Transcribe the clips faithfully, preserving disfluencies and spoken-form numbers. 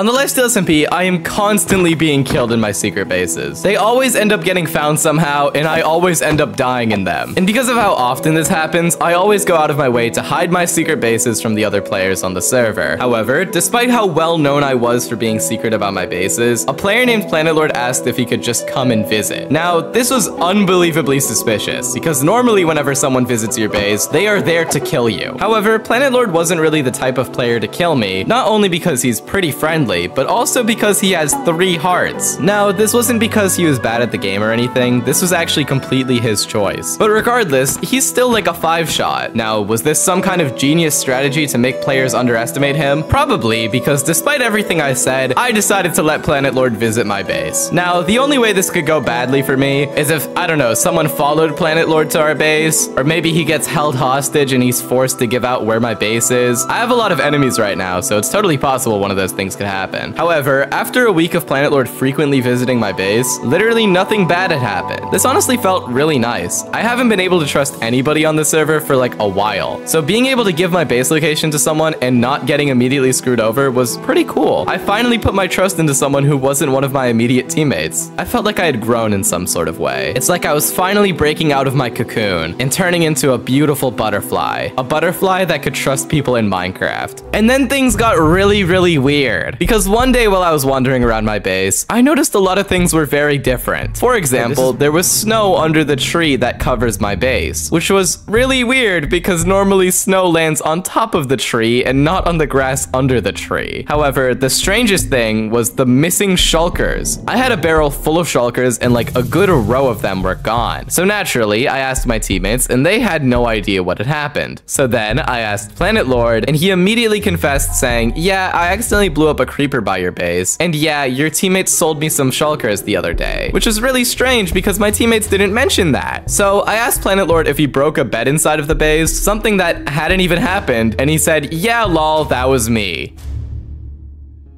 On the Lifesteal S M P, I am constantly being killed in my secret bases. They always end up getting found somehow, and I always end up dying in them. And because of how often this happens, I always go out of my way to hide my secret bases from the other players on the server. However, despite how well known I was for being secret about my bases, a player named Planetlord asked if he could just come and visit. Now, this was unbelievably suspicious, because normally whenever someone visits your base, they are there to kill you. However, Planetlord wasn't really the type of player to kill me, not only because he's pretty friendly, but also because he has three hearts. Now, this wasn't because he was bad at the game or anything, this was actually completely his choice. But regardless, he's still like a five shot. Now, was this some kind of genius strategy to make players underestimate him? Probably, because despite everything I said, I decided to let Planetlord visit my base. Now, the only way this could go badly for me is if, I don't know, someone followed Planetlord to our base, or maybe he gets held hostage and he's forced to give out where my base is. I have a lot of enemies right now, so it's totally possible one of those things could happen. happen. However, after a week of Planetlord frequently visiting my base, literally nothing bad had happened. This honestly felt really nice. I haven't been able to trust anybody on the server for like a while, so being able to give my base location to someone and not getting immediately screwed over was pretty cool. I finally put my trust into someone who wasn't one of my immediate teammates. I felt like I had grown in some sort of way. It's like I was finally breaking out of my cocoon and turning into a beautiful butterfly. A butterfly that could trust people in Minecraft. And then things got really, really weird. Because one day while I was wandering around my base, I noticed a lot of things were very different. For example, there was snow under the tree that covers my base, which was really weird because normally snow lands on top of the tree and not on the grass under the tree. However, the strangest thing was the missing shulkers. I had a barrel full of shulkers and like a good row of them were gone. So naturally, I asked my teammates and they had no idea what had happened. So then I asked Planetlord and he immediately confessed saying, yeah, I accidentally blew up a creeper by your base, and yeah, your teammates sold me some shulkers the other day, which is really strange because my teammates didn't mention that. So I asked Planetlord if he broke a bed inside of the base, something that hadn't even happened, and he said, yeah, lol, that was me.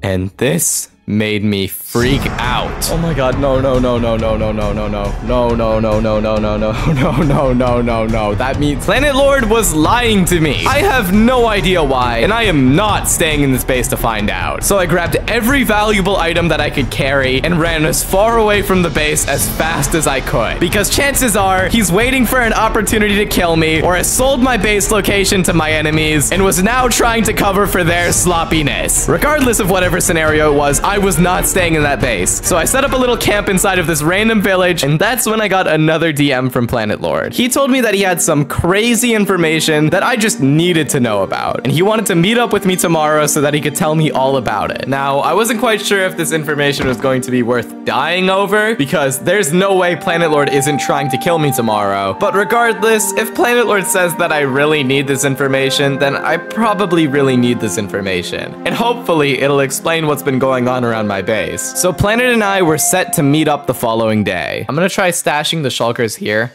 And this made me freak out. Oh my god, no, no, no, no, no, no, no, no, no, no, no, no, no, no, no, no, no, no, no, no, no. That means Planetlord was lying to me. I have no idea why, and I am not staying in this base to find out. So I grabbed every valuable item that I could carry and ran as far away from the base as fast as I could. Because chances are, he's waiting for an opportunity to kill me, or has sold my base location to my enemies, and was now trying to cover for their sloppiness. Regardless of whatever scenario it was, I I was not staying in that base. So I set up a little camp inside of this random village, and that's when I got another D M from Planetlord. He told me that he had some crazy information that I just needed to know about, and he wanted to meet up with me tomorrow so that he could tell me all about it. Now, I wasn't quite sure if this information was going to be worth dying over, because there's no way Planetlord isn't trying to kill me tomorrow. But regardless, if Planetlord says that I really need this information, then I probably really need this information. And hopefully, it'll explain what's been going on around my base. So Planet and I were set to meet up the following day. I'm gonna try stashing the shulkers here.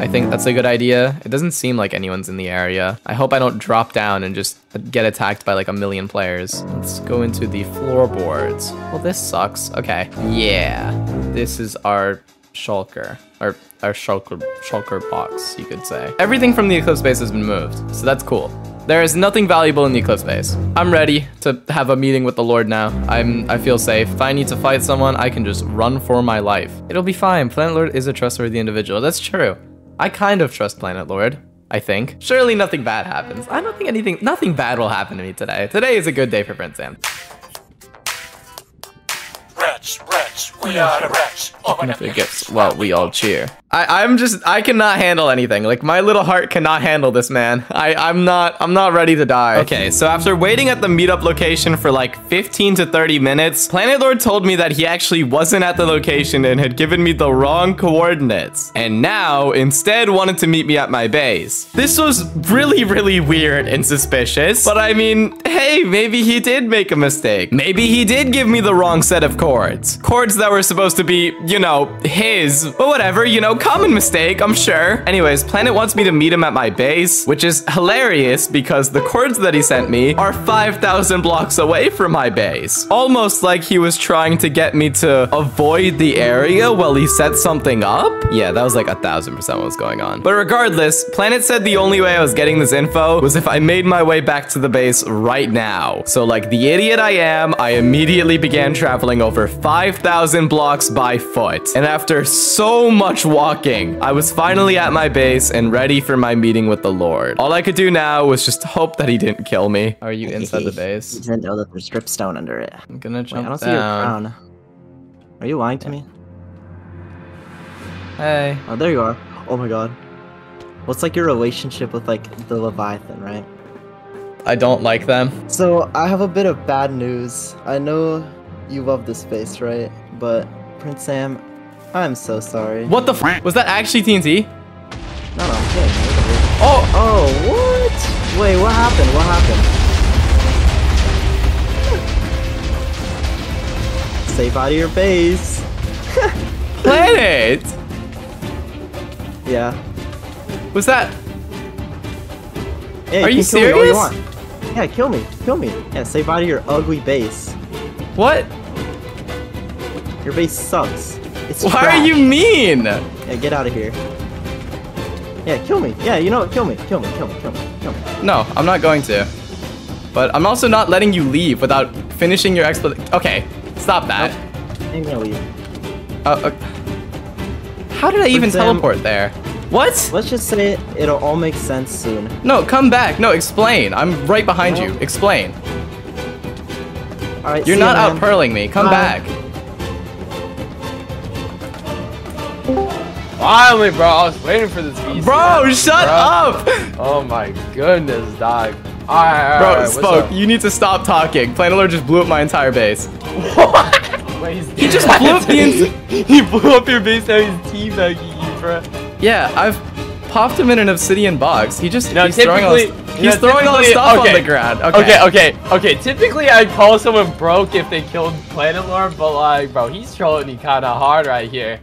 I think that's a good idea. It doesn't seem like anyone's in the area. I hope I don't drop down and just get attacked by like a million players. Let's go into the floorboards. Well, this sucks. Okay. Yeah. This is our shulker. Our, our shulker, shulker box, you could say. Everything from the Eclipse base has been moved, so that's cool. There is nothing valuable in the Eclipse base. I'm ready to have a meeting with the Lord now. I'm, I feel safe. If I need to fight someone, I can just run for my life. It'll be fine. Planetlord is a trustworthy individual. That's true. I kind of trust Planetlord, I think. Surely nothing bad happens. I don't think anything, nothing bad will happen to me today. Today is a good day for PrinceZam. Rats, rats, we are the rats. And if it gets, well, we all cheer. I, I'm just, I cannot handle anything. Like, my little heart cannot handle this, man. I, I'm not, I'm not ready to die. Okay, so after waiting at the meetup location for like fifteen to thirty minutes, Planetlord told me that he actually wasn't at the location and had given me the wrong coordinates. And now, instead, wanted to meet me at my base. This was really, really weird and suspicious. But I mean, hey, maybe he did make a mistake. Maybe he did give me the wrong set of chords. Chords that were supposed to be, you know, his. But whatever, you know, common mistake, I'm sure. Anyways, Planet wants me to meet him at my base, which is hilarious because the cords that he sent me are five thousand blocks away from my base. Almost like he was trying to get me to avoid the area while he set something up. Yeah, that was like a thousand percent what was going on. But regardless, Planet said the only way I was getting this info was if I made my way back to the base right now. So like the idiot I am, I immediately began traveling over five thousand blocks by foot. And after so much walking, I was finally at my base and ready for my meeting with the Lord. All I could do now was just hope that he didn't kill me. Are you inside the base? I didn't know that there's dripstone under it. I'm gonna jump Wait, I don't down. See your crown. Are you lying to me? Hey. Oh, there you are. Oh my god. What's like your relationship with like the Leviathan, right? I don't like them. So I have a bit of bad news. I know you love this space, right? But PrinceZam, I'm so sorry. What the f? Was that actually T N T? No, no, I'm kidding. Oh, oh, what? Wait, what happened? What happened? Safe out of your base. Planet. Yeah. Was that? Hey, Are you, you serious? Kill me all you want. Yeah, kill me, kill me. Yeah, save out of your ugly base. What? Your base sucks. It's Why trash. Are you mean? Yeah, get out of here. Yeah, kill me. Yeah, you know what? Kill me, kill me, kill me, kill me, kill me. No, I'm not going to. But I'm also not letting you leave without finishing your explanation. Okay, stop that. Nope. I'm gonna leave. Uh, uh, how did I even Sam, teleport there? What? Let's just say it'll all make sense soon. No, come back. No, explain. I'm right behind no. you. Explain. All right, You're not you, out-pearling me. Come Bye. back. Finally, bro. I was waiting for this piece. Bro, man. shut bro. up. Oh my goodness, dog. All right, all right, bro, all right, Spoke, you need to stop talking. Planetlord just blew up my entire base. What? Wait, he just blew up the entire... He blew up your base now he's teabagging you, bro. Yeah, I've popped him in an obsidian box. He just, you know, he's throwing all his, he's you know, throwing all his stuff okay. on the ground. Okay. okay, okay, okay. Typically, I'd call someone broke if they killed Planetlord, but like, bro, he's trolling me kind of hard right here.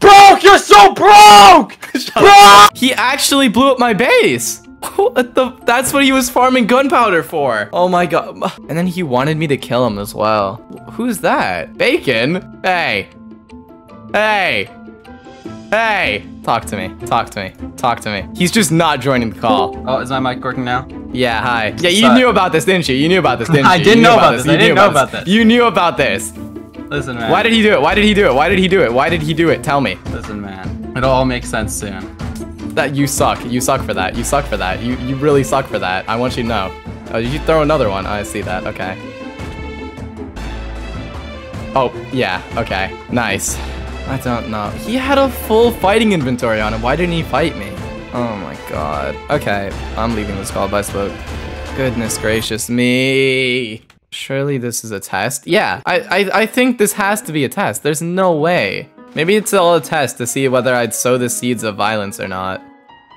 Broke! You're so broke! Bro! He actually blew up my base. What the? That's what he was farming gunpowder for. Oh my god. And then he wanted me to kill him as well. Who's that? Bacon? Hey. Hey! Hey! Talk to me. Talk to me. Talk to me. He's just not joining the call. Oh, is my mic working now? Yeah, hi. Yeah, you so, knew about this, didn't you? You knew about this, didn't you? I didn't you know about this. this. I didn't know about this. this. You knew about this. Listen, man. Why did he do it? Why did he do it? Why did he do it? Why did he do it? Tell me. Listen, man. It'll all make sense soon. That you suck. You suck for that. You suck for that. You you really suck for that. I want you to know. Oh, did you throw another one? Oh, I see that. Okay. Oh, yeah. Okay. Nice. I don't know. He had a full fighting inventory on him. Why didn't he fight me? Oh my god. Okay, I'm leaving this call. Bye, Spoke. Goodness gracious me. Surely this is a test? Yeah, I, I, I think this has to be a test. There's no way. Maybe it's all a test to see whether I'd sow the seeds of violence or not.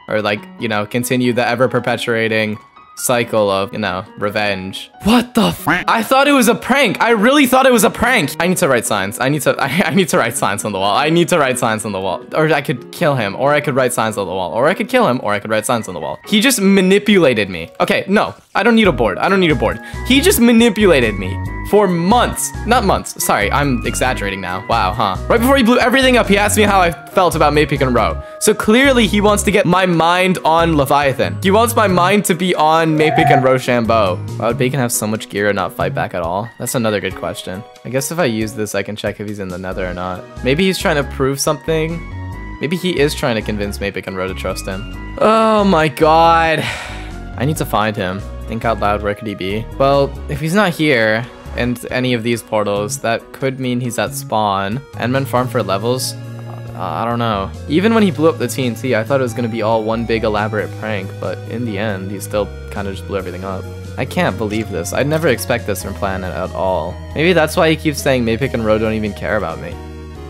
Or like, you know, continue the ever-perpetuating cycle of, you know, revenge. What the f? I thought it was a prank. I really thought it was a prank. I need to write signs. I need to I, I need to write signs on the wall. I need to write signs on the wall. Or I could kill him. Or I could write signs on the wall. Or I could kill him. Or I could write signs on the wall. He just manipulated me. Okay, no. I don't need a board. I don't need a board. He just manipulated me for months. Not months. Sorry, I'm exaggerating now. Wow, huh? Right before he blew everything up, he asked me how I felt about Mapicc and Roe. So clearly he wants to get my mind on Leviathan. He wants my mind to be on Mapicc and Rochambeau. Why would Bacon have so much gear and not fight back at all? That's another good question. I guess if I use this, I can check if he's in the nether or not. Maybe he's trying to prove something. Maybe he is trying to convince Mapicc and Roe to trust him. Oh my god. I need to find him. Think out loud, where could he be? Well, if he's not here and any of these portals, that could mean he's at spawn. Endman farm for levels? Uh, I don't know. Even when he blew up the T N T, I thought it was going to be all one big elaborate prank, but in the end, he still kind of just blew everything up. I can't believe this. I'd never expect this from Planet at all. Maybe that's why he keeps saying Mapicc and Roe don't even care about me.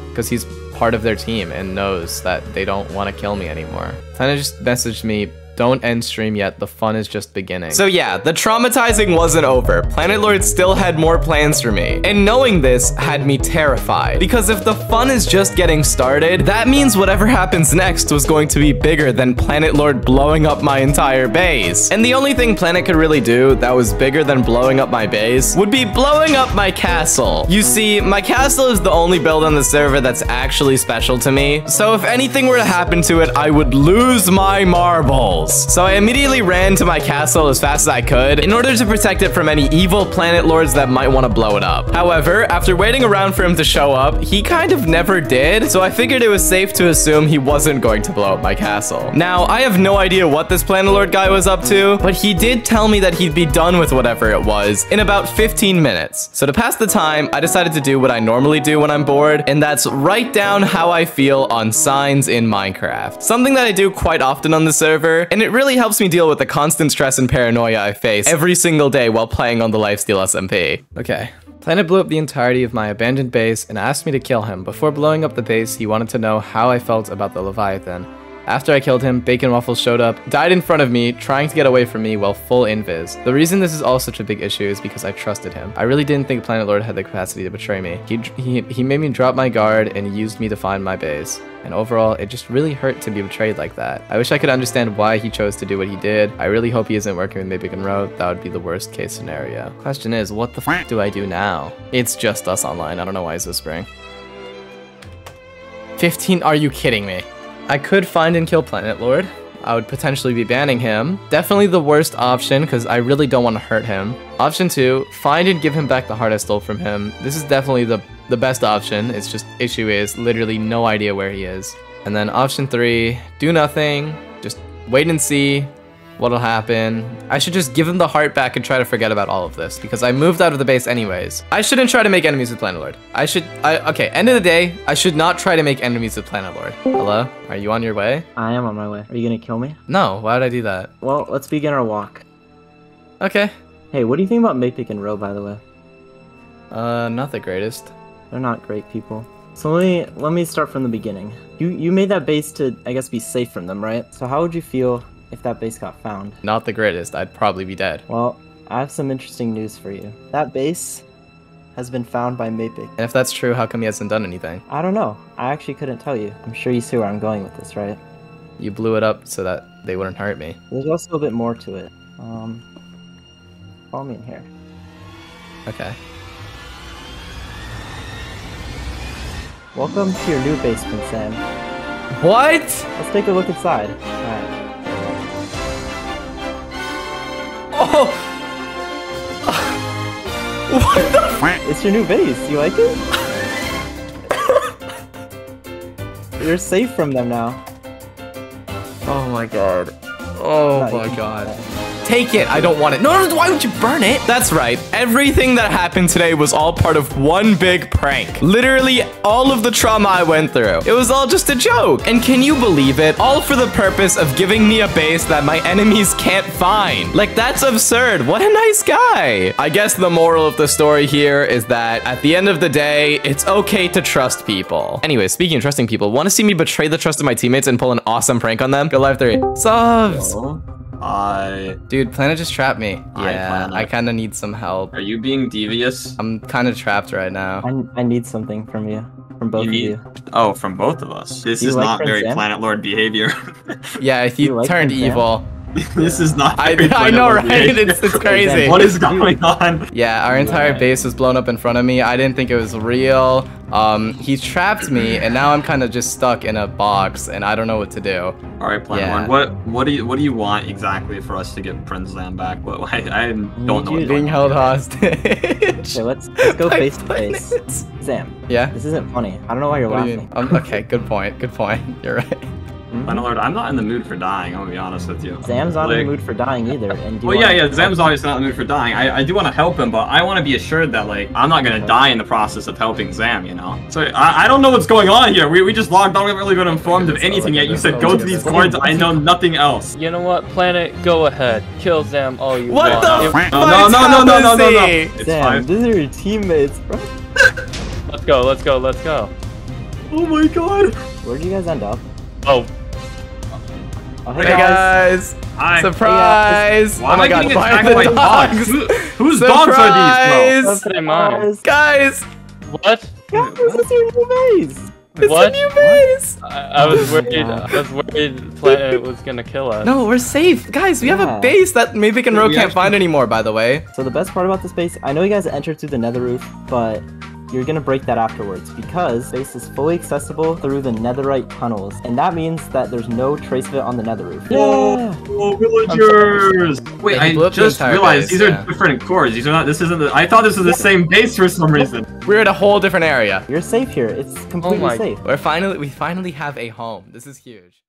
Because he's part of their team and knows that they don't want to kill me anymore. Planet just messaged me Don't end stream yet, the fun is just beginning. So yeah, the traumatizing wasn't over. Planetlord still had more plans for me. And knowing this had me terrified. Because if the fun is just getting started, that means whatever happens next was going to be bigger than Planetlord blowing up my entire base. And the only thing Planet could really do that was bigger than blowing up my base would be blowing up my castle. You see, my castle is the only build on the server that's actually special to me. So if anything were to happen to it, I would lose my marbles. So I immediately ran to my castle as fast as I could in order to protect it from any evil planet lords that might want to blow it up. However, after waiting around for him to show up, he kind of never did, so I figured it was safe to assume he wasn't going to blow up my castle. Now, I have no idea what this planet lord guy was up to, but he did tell me that he'd be done with whatever it was in about fifteen minutes. So to pass the time, I decided to do what I normally do when I'm bored, and that's write down how I feel on signs in Minecraft. Something that I do quite often on the server, and it really helps me deal with the constant stress and paranoia I face every single day while playing on the Lifesteal S M P. Okay. Planet blew up the entirety of my abandoned base and asked me to kill him. Before blowing up the base, he wanted to know how I felt about the Leviathan. After I killed him, Bacon Waffles showed up, died in front of me, trying to get away from me while full invis. The reason this is all such a big issue is because I trusted him. I really didn't think Planetlord had the capacity to betray me. He, he, he made me drop my guard and used me to find my base. And overall, it just really hurt to be betrayed like that. I wish I could understand why he chose to do what he did. I really hope he isn't working with Mapicc and Roe. That would be the worst case scenario. Question is, what the f*** do I do now? It's just us online. I don't know why he's whispering. fifteen, are you kidding me? I could find and kill Planetlord. I would potentially be banning him. Definitely the worst option because I really don't want to hurt him. Option two, find and give him back the heart I stole from him. This is definitely the, the best option. It's just issue is literally no idea where he is. And then option three, do nothing. Just wait and see what'll happen. I should just give him the heart back and try to forget about all of this because I moved out of the base anyways. I shouldn't try to make enemies with Planetlord. I should, I, okay, end of the day, I should not try to make enemies with Planetlord. Hello? Are you on your way? I am on my way. Are you gonna kill me? No, why would I do that? Well, let's begin our walk. Okay. Hey, what do you think about Mapicc and Roe, by the way? Uh, not the greatest. They're not great people. So let me, let me start from the beginning. You, you made that base to, I guess, be safe from them, right? So how would you feel if that base got found? Not the greatest, I'd probably be dead. Well, I have some interesting news for you. That base has been found by Mapicc. And if that's true, how come he hasn't done anything? I don't know. I actually couldn't tell you. I'm sure you see where I'm going with this, right? You blew it up so that they wouldn't hurt me. There's also a bit more to it. Um, follow me in here. Okay. Welcome to your new base, PrinceZam. What? Let's take a look inside. All right. Oh. What the f- It's your new base. You like it? You're safe from them now. Oh my god. Oh no, my god. Take it. I don't want it. No, no, why would you burn it? That's right. Everything that happened today was all part of one big prank. Literally all of the trauma I went through. It was all just a joke. And can you believe it? All for the purpose of giving me a base that my enemies can't find. Like, that's absurd. What a nice guy. I guess the moral of the story here is that at the end of the day, it's okay to trust people. Anyway, speaking of trusting people, want to see me betray the trust of my teammates and pull an awesome prank on them? Go live three. Subs. I... Dude, Planet just trapped me. Yeah, I, I kind of need some help. Are you being devious? I'm kind of trapped right now. I, I need something from you. From both you need... of you. Oh, from both of us. This is like not very Planetlord behavior. Yeah, if you, you like turned evil. This is not I, I know, right? It's, it's crazy. What is going on? Yeah, our entire base was blown up in front of me. I didn't think it was real. Um, he trapped me, and now I'm kind of just stuck in a box, and I don't know what to do. All right, Planet yeah. One. What what do you what do you want exactly for us to get PrinceZam back? What I, I don't know. What's being held hostage. Okay, let's let's go face to face. Zam. Yeah. This isn't funny. I don't know why you're what laughing. You um, okay, good point. Good point. You're right. Planetlord, I'm not in the mood for dying, I'm gonna be honest with you. Zam's not like, in the mood for dying either. And do well, yeah, yeah, Zam's obviously not in the mood for dying. I, I do want to help him, but I want to be assured that, like, I'm not gonna die in the process of helping Zam, you know? So, I, I don't know what's going on here. We, we just logged on, we haven't really been informed of anything yet. You said go to these cards, I know nothing else. You know what, Planet, go ahead. Kill Zam all you what want. What the no, f***? No, no, no, no, no, no, no, no. Zam, these are your teammates, bro. Let's go, let's go, let's go. Oh my god. Where'd you guys end up? Oh. Oh, hey, hey guys! guys. Hi. Surprise! Hey, uh, why oh my god, why are the dogs? Who, whose dogs are these, bro? Guys! What? Guys, this is your new base! It's what? a new base! What? I, I was worried, I was worried Planet was gonna kill us. No, we're safe! Guys, we yeah. have a base that Mapicc and Roe can't actually... find anymore, by the way. So the best part about this base, I know you guys entered through the nether roof, but you're gonna break that afterwards because space is fully accessible through the netherite tunnels, and that means that there's no trace of it on the nether roof. Yeah. Oh, villagers! Wait, I just realized base, these yeah. are different cores. These are not. This isn't. The, I thought this was the same base for some reason. We're in a whole different area. You're safe here. It's completely oh safe. We're finally. We finally have a home. This is huge.